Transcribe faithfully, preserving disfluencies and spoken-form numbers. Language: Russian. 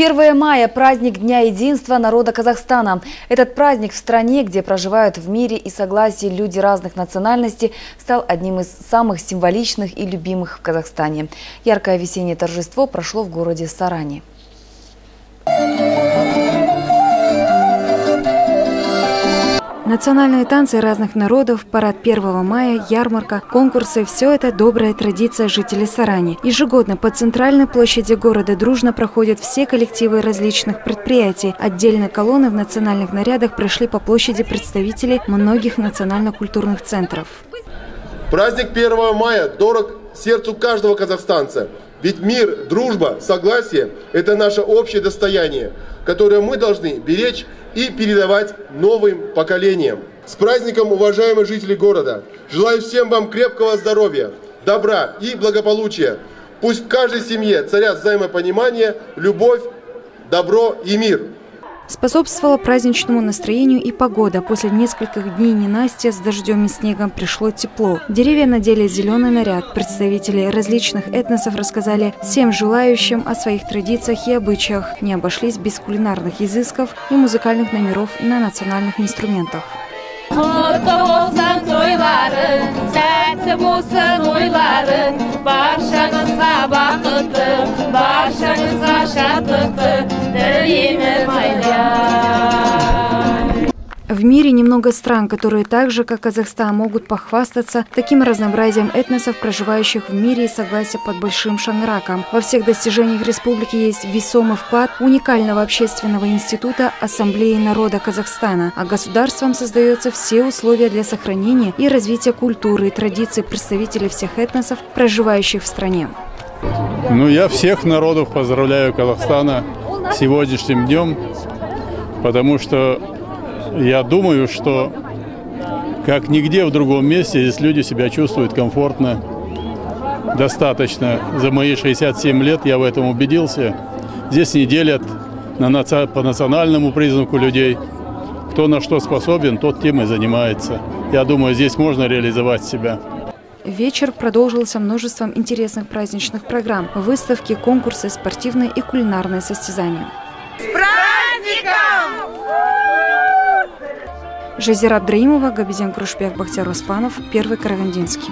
первое мая – праздник Дня единства народа Казахстана. Этот праздник в стране, где проживают в мире и согласии люди разных национальностей, стал одним из самых символичных и любимых в Казахстане. Яркое весеннее торжество прошло в городе Саране. Национальные танцы разных народов, парад первого мая, ярмарка, конкурсы – все это добрая традиция жителей Сарани. Ежегодно по центральной площади города дружно проходят все коллективы различных предприятий. Отдельно колонны в национальных нарядах пришли по площади представителей многих национально-культурных центров. Праздник первого мая дорог сердцу каждого казахстанца. Ведь мир, дружба, согласие – это наше общее достояние, которое мы должны беречь и передавать новым поколениям. С праздником, уважаемые жители города! Желаю всем вам крепкого здоровья, добра и благополучия. Пусть в каждой семье царят взаимопонимание, любовь, добро и мир. Способствовала праздничному настроению и погода. После нескольких дней ненастья с дождем и снегом пришло тепло. Деревья надели зеленый наряд. Представители различных этносов рассказали всем желающим о своих традициях и обычаях. Не обошлись без кулинарных изысков и музыкальных номеров на национальных инструментах. В мире немного стран, которые так же, как Казахстан, могут похвастаться таким разнообразием этносов, проживающих в мире и согласия под Большим Шанраком. Во всех достижениях республики есть весомый вклад уникального общественного института Ассамблеи народа Казахстана, а государством создаются все условия для сохранения и развития культуры и традиций представителей всех этносов, проживающих в стране. Ну, я всех народов поздравляю Казахстана сегодняшним днем, потому что я думаю, что как нигде в другом месте здесь люди себя чувствуют комфортно, достаточно. За мои шестьдесят семь лет я в этом убедился. Здесь не делят на, по национальному признаку людей. Кто на что способен, тот тем и занимается. Я думаю, здесь можно реализовать себя. Вечер продолжился множеством интересных праздничных программ, выставки, конкурсы, спортивные и кулинарные состязания. С праздником! Жезира Адраимова, Габиден Крушпех, Бахтяр Успанов, Первый Карагандинский.